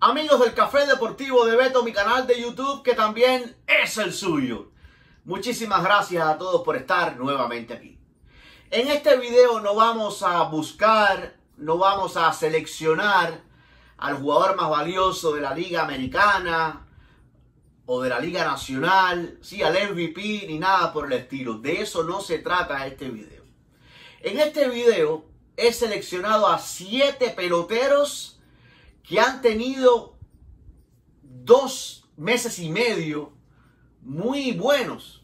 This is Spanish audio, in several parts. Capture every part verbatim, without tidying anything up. amigos del Café Deportivo de Beto, mi canal de YouTube que también es el suyo. Muchísimas gracias a todos por estar nuevamente aquí. En este video no vamos a buscar, no vamos a seleccionar al jugador más valioso de la Liga Americana o de la Liga Nacional, sí, al M V P ni nada por el estilo. De eso no se trata este video. En este video he seleccionado a siete peloteros que han tenido dos meses y medio muy buenos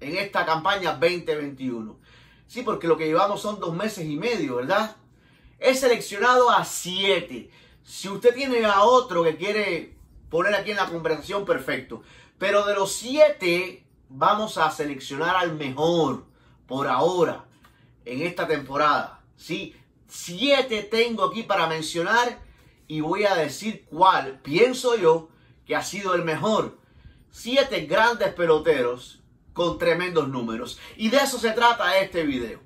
en esta campaña veinte veintiuno. Sí, porque lo que llevamos son dos meses y medio, ¿verdad? He seleccionado a siete. Si usted tiene a otro que quiere poner aquí en la conversación, perfecto. Pero de los siete, vamos a seleccionar al mejor por ahora en esta temporada. Sí, siete tengo aquí para mencionar y voy a decir cuál pienso yo que ha sido el mejor. Siete grandes peloteros con tremendos números. Y de eso se trata este video.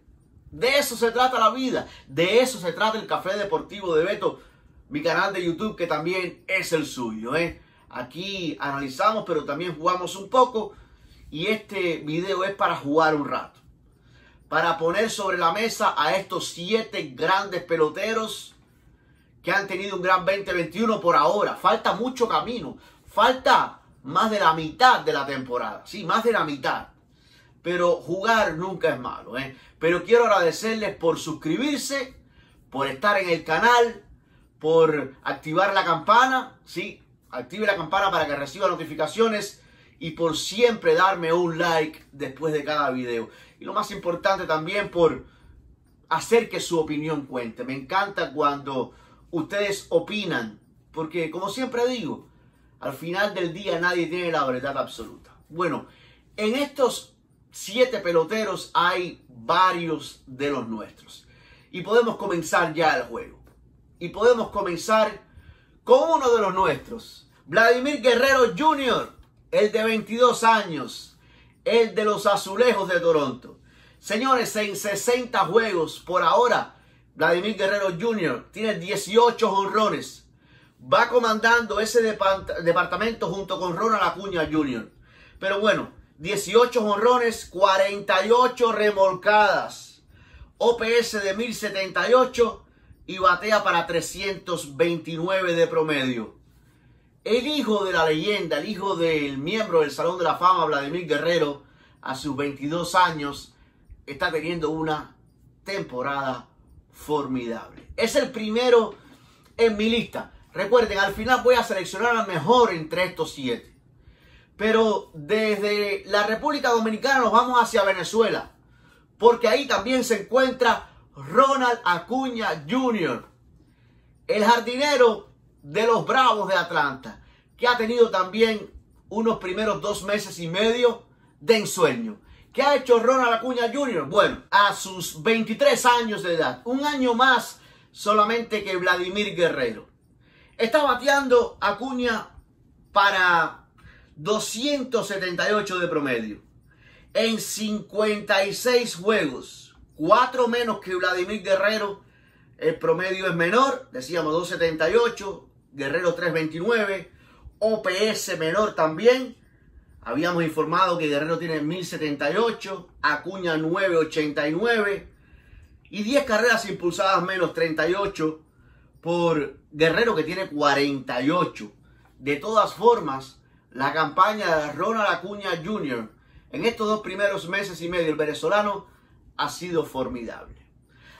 De eso se trata la vida. De eso se trata el Café Deportivo de Beto, mi canal de YouTube que también es el suyo, ¿eh? Aquí analizamos, pero también jugamos un poco. Y este video es para jugar un rato, para poner sobre la mesa a estos siete grandes peloteros que han tenido un gran veinte veintiuno por ahora. Falta mucho camino. Falta más de la mitad de la temporada. Sí, más de la mitad. Pero jugar nunca es malo, ¿eh? Pero quiero agradecerles por suscribirse, por estar en el canal, por activar la campana, ¿sí? Active la campana para que reciba notificaciones y por siempre darme un like después de cada video. Y lo más importante también, por hacer que su opinión cuente. Me encanta cuando ustedes opinan, porque como siempre digo, al final del día nadie tiene la verdad absoluta. Bueno, en estos siete peloteros hay varios de los nuestros. Y podemos comenzar ya el juego. Y podemos comenzar con uno de los nuestros, Vladimir Guerrero junior, el de veintidós años, el de los Azulejos de Toronto. Señores, en sesenta juegos por ahora, Vladimir Guerrero junior tiene dieciocho jonrones. Va comandando ese departamento junto con Ronald Acuña junior Pero bueno, dieciocho jonrones, cuarenta y ocho remolcadas, O P S de mil setenta y ocho y batea para trescientos veintinueve de promedio. El hijo de la leyenda, el hijo del miembro del Salón de la Fama, Vladimir Guerrero, a sus veintidós años, está teniendo una temporada formidable. Es el primero en mi lista. Recuerden, al final voy a seleccionar al mejor entre estos siete. Pero desde la República Dominicana nos vamos hacia Venezuela, porque ahí también se encuentra Ronald Acuña junior, el jardinero de los Bravos de Atlanta, que ha tenido también unos primeros dos meses y medio de ensueño. ¿Qué ha hecho Ronald Acuña junior? Bueno, a sus veintitrés años de edad, un año más solamente que Vladimir Guerrero, está bateando Acuña para doscientos setenta y ocho de promedio en cincuenta y seis juegos. Cuatro menos que Vladimir Guerrero. El promedio es menor. Decíamos dos setenta y ocho. Guerrero tres veintinueve. O P S menor también. Habíamos informado que Guerrero tiene mil setenta y ocho. Acuña nueve ochenta y nueve. Y diez carreras impulsadas menos, treinta y ocho. Por Guerrero, que tiene cuarenta y ocho. De todas formas, la campaña de Ronald Acuña junior en estos dos primeros meses y medio, el venezolano, ha sido formidable.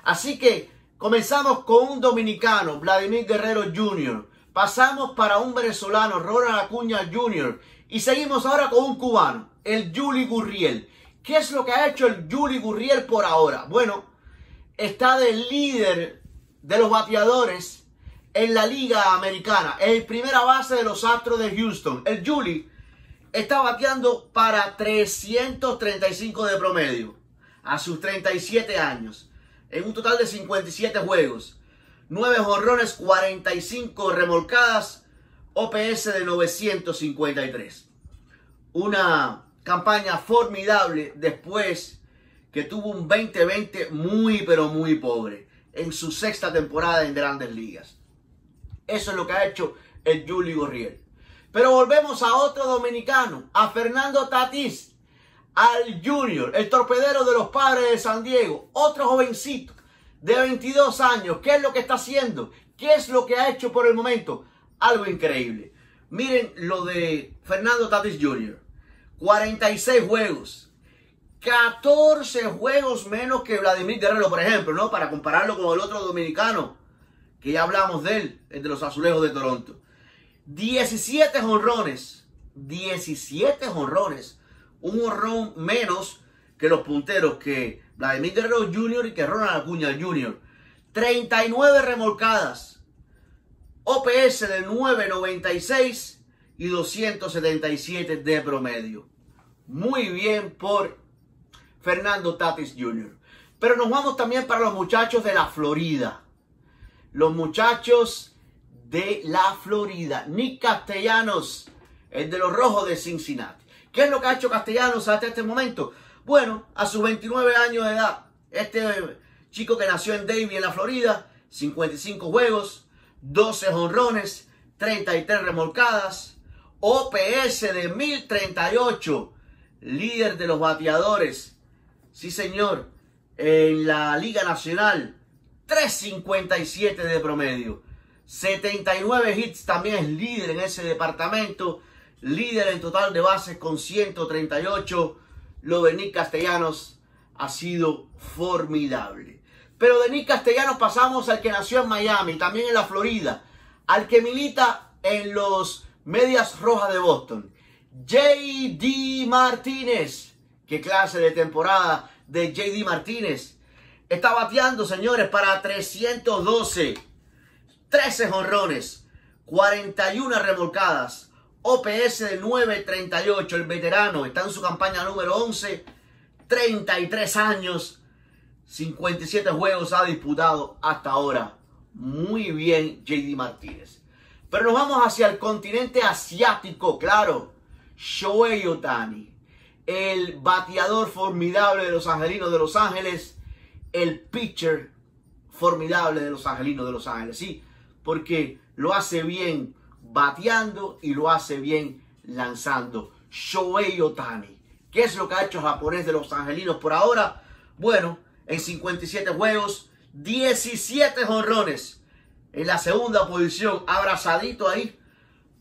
Así que comenzamos con un dominicano, Vladimir Guerrero junior Pasamos para un venezolano, Ronald Acuña junior Y seguimos ahora con un cubano, el Yuli Gurriel. ¿Qué es lo que ha hecho el Yuli Gurriel por ahora? Bueno, está de líder de los bateadores en la Liga Americana. Es el primera base de los Astros de Houston. El Yuli está bateando para trescientos treinta y cinco de promedio a sus treinta y siete años, en un total de cincuenta y siete juegos, nueve jonrones, cuarenta y cinco remolcadas, O P S de novecientos cincuenta y tres. Una campaña formidable después que tuvo un veinte veinte muy pero muy pobre en su sexta temporada en Grandes Ligas. Eso es lo que ha hecho es Yuli Gurriel. Pero volvemos a otro dominicano, a Fernando Tatis, al Junior, el torpedero de los Padres de San Diego. Otro jovencito de veintidós años. ¿Qué es lo que está haciendo? ¿Qué es lo que ha hecho por el momento? Algo increíble. Miren lo de Fernando Tatis junior cuarenta y seis juegos. catorce juegos menos que Vladimir Guerrero, por ejemplo, ¿no? Para compararlo con el otro dominicano, que ya hablamos de él, el de los Azulejos de Toronto. diecisiete jonrones. diecisiete jonrones. Un honrón menos que los punteros, que Vladimir Guerrero junior y que Ronald Acuña junior treinta y nueve remolcadas. O P S de nueve noventa y seis y doscientos setenta y siete de promedio. Muy bien por Fernando Tatis junior Pero nos vamos también para los muchachos de la Florida. Los muchachos de la Florida. Nick Castellanos, el de los Rojos de Cincinnati. ¿Qué es lo que ha hecho Castellanos hasta este momento? Bueno, a sus veintinueve años de edad, este chico que nació en Davie, en la Florida, cincuenta y cinco juegos, doce jonrones, treinta y tres remolcadas, O P S de mil treinta y ocho, líder de los bateadores, sí señor, en la Liga Nacional, tres cincuenta y siete de promedio, setenta y nueve hits, también es líder en ese departamento, líder en total de bases con ciento treinta y ocho. Lo de Nick Castellanos ha sido formidable. Pero de Nick Castellanos pasamos al que nació en Miami, también en la Florida, al que milita en los Medias Rojas de Boston. J D. Martínez. Qué clase de temporada de J D. Martínez. Está bateando, señores, para trescientos doce. trece jonrones, cuarenta y una remolcadas. O P S de nueve treinta y ocho, el veterano, está en su campaña número once, treinta y tres años, cincuenta y siete juegos ha disputado hasta ahora. Muy bien, J D. Martínez. Pero nos vamos hacia el continente asiático, claro. Shohei Ohtani, el bateador formidable de los Angelinos de Los Ángeles, el pitcher formidable de los Angelinos de Los Ángeles, sí, porque lo hace bien bateando y lo hace bien lanzando. Shohei Ohtani. ¿Qué es lo que ha hecho el japonés de los Angelinos por ahora? Bueno, en cincuenta y siete juegos, diecisiete jonrones. En la segunda posición, abrazadito ahí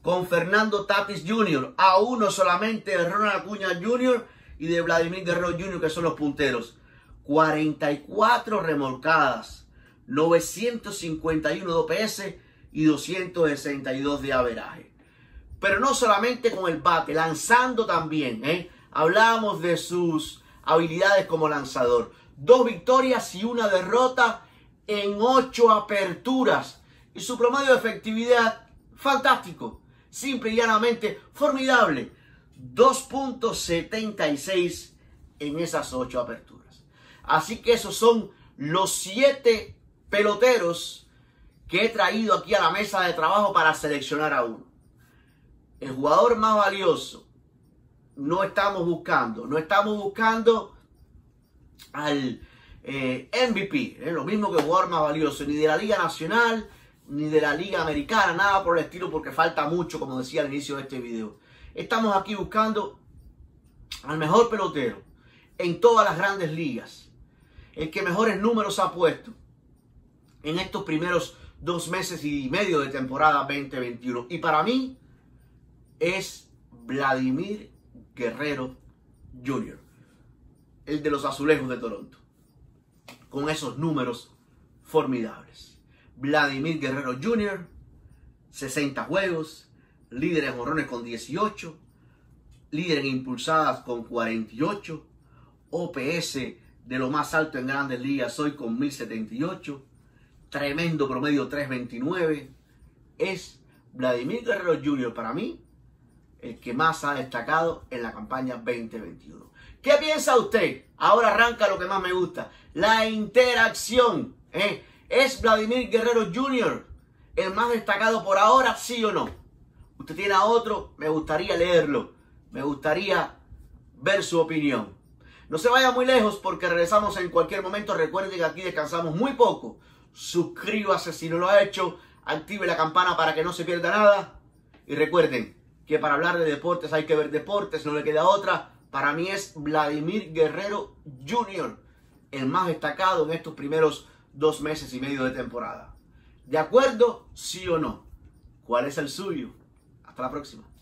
con Fernando Tatis junior A uno solamente de Ronald Acuña junior y de Vladimir Guerrero junior, que son los punteros. cuarenta y cuatro remolcadas, novecientos cincuenta y uno de O P S y doscientos sesenta y dos de averaje. Pero no solamente con el bate, lanzando también, ¿eh? Hablábamos de sus habilidades como lanzador. Dos victorias y una derrota en ocho aperturas. Y su promedio de efectividad, fantástico. Simple y llanamente, formidable. dos punto setenta y seis en esas ocho aperturas. Así que esos son los siete peloteros que he traído aquí a la mesa de trabajo para seleccionar a uno. El jugador más valioso. No estamos buscando. No estamos buscando al eh, M V P. Eh, lo mismo que el jugador más valioso. Ni de la Liga Nacional, ni de la Liga Americana. Nada por el estilo, porque falta mucho, como decía al inicio de este video. Estamos aquí buscando al mejor pelotero en todas las grandes ligas. El que mejores números ha puesto en estos primeros dos meses y medio de temporada veinte veintiuno. Y para mí es Vladimir Guerrero junior, el de los Azulejos de Toronto, con esos números formidables. Vladimir Guerrero junior, sesenta juegos, líder en jonrones con dieciocho, líder en impulsadas con cuarenta y ocho, O P S de lo más alto en grandes ligas hoy con mil setenta y ocho, tremendo promedio tres veintinueve. Es Vladimir Guerrero junior para mí el que más ha destacado en la campaña veinte veintiuno. ¿Qué piensa usted? Ahora arranca lo que más me gusta, la interacción. ¿eh? ¿Es Vladimir Guerrero junior el más destacado por ahora, sí o no? ¿Usted tiene a otro? Me gustaría leerlo. Me gustaría ver su opinión. No se vaya muy lejos porque regresamos en cualquier momento. Recuerden que aquí descansamos muy poco. Suscríbase si no lo ha hecho, active la campana para que no se pierda nada. Y recuerden que para hablar de deportes hay que ver deportes, no le queda otra. Para mí es Vladimir Guerrero junior el más destacado en estos primeros dos meses y medio de temporada. ¿De acuerdo? ¿Sí o no? ¿Cuál es el suyo? Hasta la próxima.